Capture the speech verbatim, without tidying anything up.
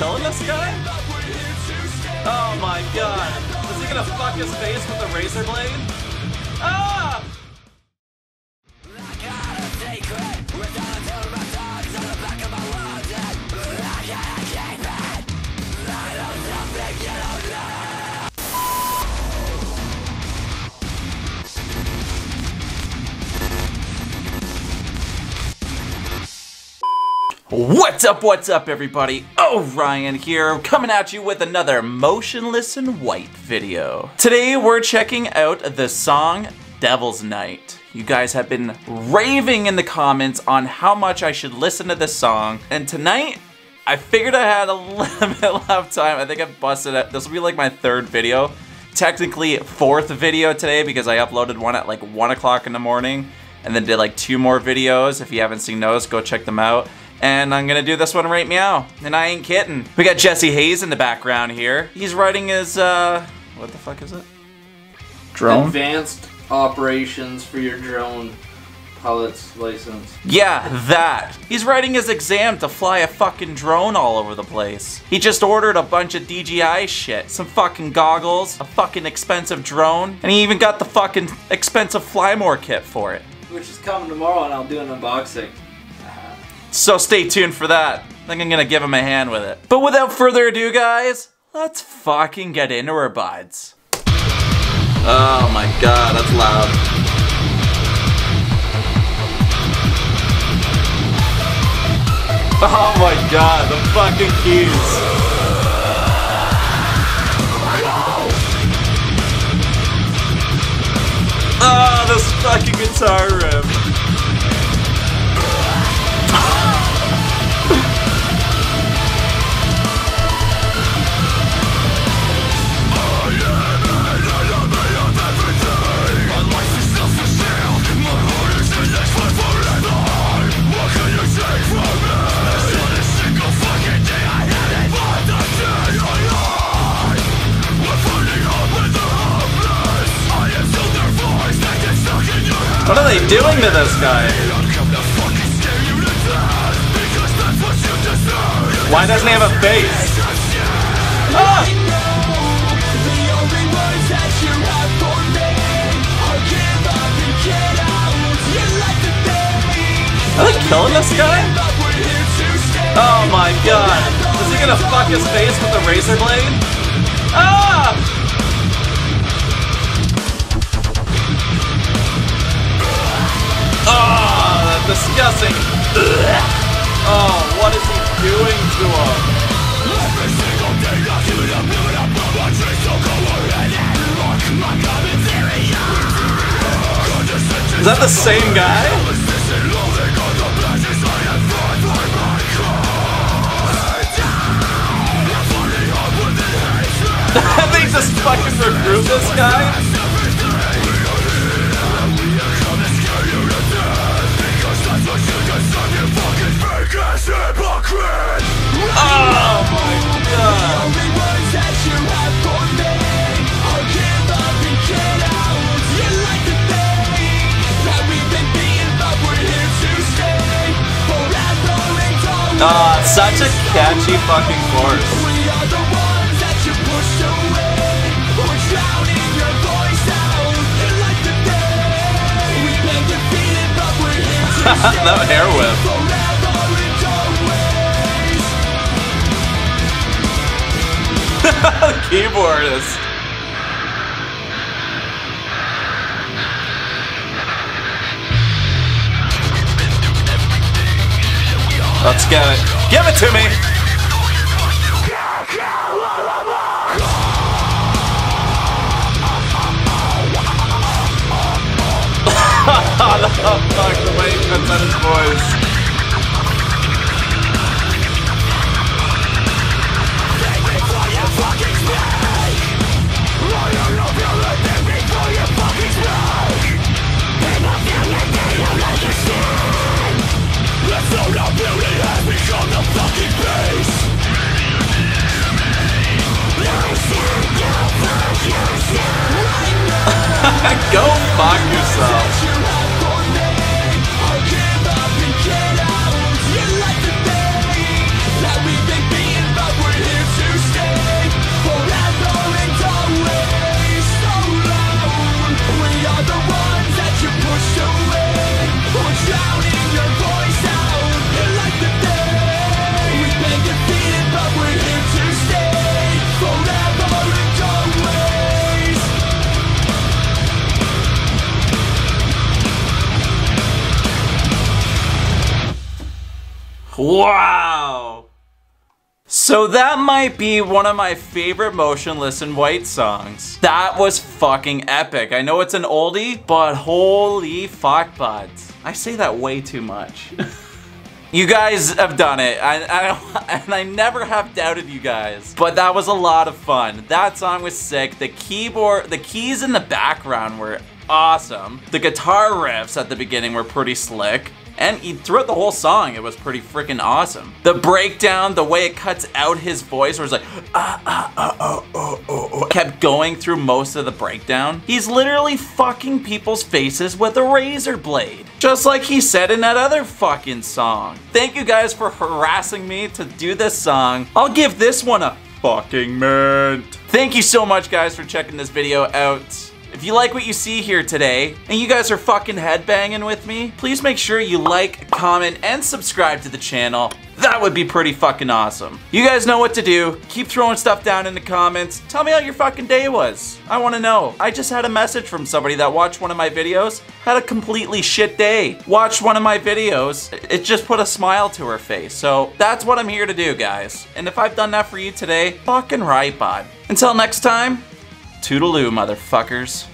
killing this guy? Oh my god. Is he gonna fuck his face with a razor blade? Ah! What's up, what's up, everybody? Orion here, coming at you with another Motionless in White video. Today, we're checking out the song Devil's Night. You guys have been raving in the comments on how much I should listen to this song, and tonight, I figured I had a little bit of time. I think I've busted it. This will be like my third video. Technically, fourth video today, because I uploaded one at like one o'clock in the morning, and then did like two more videos. If you haven't seen those, go check them out. And I'm gonna do this one right meow, and I ain't kidding. We got Jesse Hayes in the background here. He's writing his, uh, what the fuck is it? Drone? Advanced operations for your drone pilot's license. Yeah, that. He's writing his exam to fly a fucking drone all over the place. He just ordered a bunch of D J I shit. Some fucking goggles, a fucking expensive drone, and he even got the fucking expensive fly more kit for it. Which is coming tomorrow, and I'll do an unboxing. So stay tuned for that. I think I'm gonna give him a hand with it. But without further ado, guys, let's fucking get into our bides. Oh my god, that's loud. Oh my god, the fucking keys. Oh, this fucking guitar riff. What are they doing to this guy? Why doesn't he have a face? Ah! Are they killing this guy? Oh my god. Is he gonna fuck his face with a razor blade? Ah! Oh, disgusting. Oh, what is he doing to him? Is that the same guy? They just fucking recruit this guy? Ah, oh, such a catchy fucking chorus. We are the ones that you pushed away. We're drowning your voice out. You like the day. We've been defeated, but we're here to stay. That hair whip. The keyboard is. Let's get it. Give it to me! The fuck, the way he puts out his voice. Go fuck yourself. Wow! So that might be one of my favorite Motionless in White songs. That was fucking epic. I know it's an oldie, but holy fuck buds. I say that way too much. You guys have done it, I, I, and I never have doubted you guys. But that was a lot of fun. That song was sick. The keyboard, the keys in the background were awesome. The guitar riffs at the beginning were pretty slick. And throughout the whole song, it was pretty freaking awesome. The breakdown, the way it cuts out his voice, where it's like, ah, ah, ah, oh, oh, oh, oh, kept going through most of the breakdown. He's literally fucking people's faces with a razor blade. Just like he said in that other fucking song. Thank you guys for harassing me to do this song. I'll give this one a fucking mint. Thank you so much, guys, for checking this video out. If you like what you see here today, and you guys are fucking headbanging with me, please make sure you like, comment, and subscribe to the channel. That would be pretty fucking awesome. You guys know what to do. Keep throwing stuff down in the comments. Tell me how your fucking day was. I wanna know. I just had a message from somebody that watched one of my videos, had a completely shit day. Watched one of my videos, it just put a smile to her face. So that's what I'm here to do, guys. And if I've done that for you today, fucking right, bud. Until next time, toodaloo, motherfuckers.